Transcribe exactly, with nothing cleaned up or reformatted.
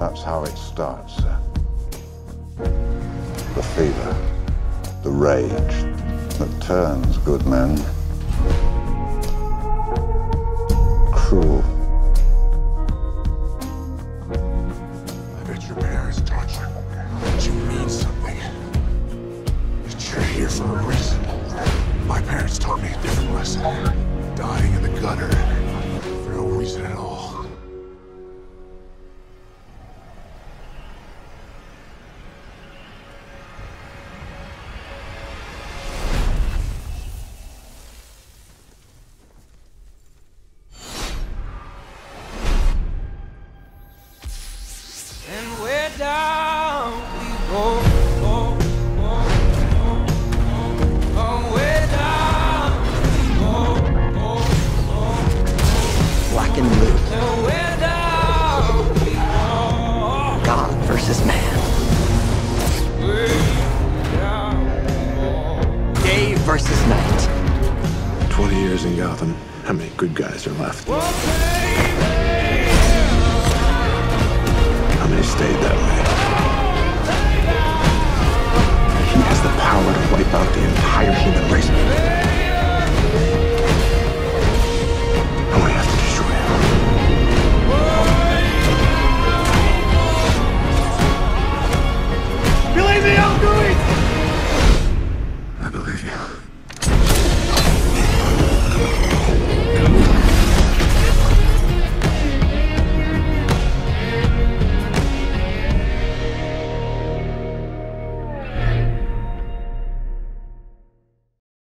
That's how it starts. The fever, the rage that turns good men cruel. I bet your parents taught you that you mean something, that you're here for a reason. My parents taught me a different lesson. Dying in the gutter for no reason at all. And we're down, we go. Black and blue. And we're down, we go. God versus man. We're down, we go. Day versus night. Twenty years in Gotham. How many good guys are left? Well, they stayed that way. He has the power to wipe out the entire human race.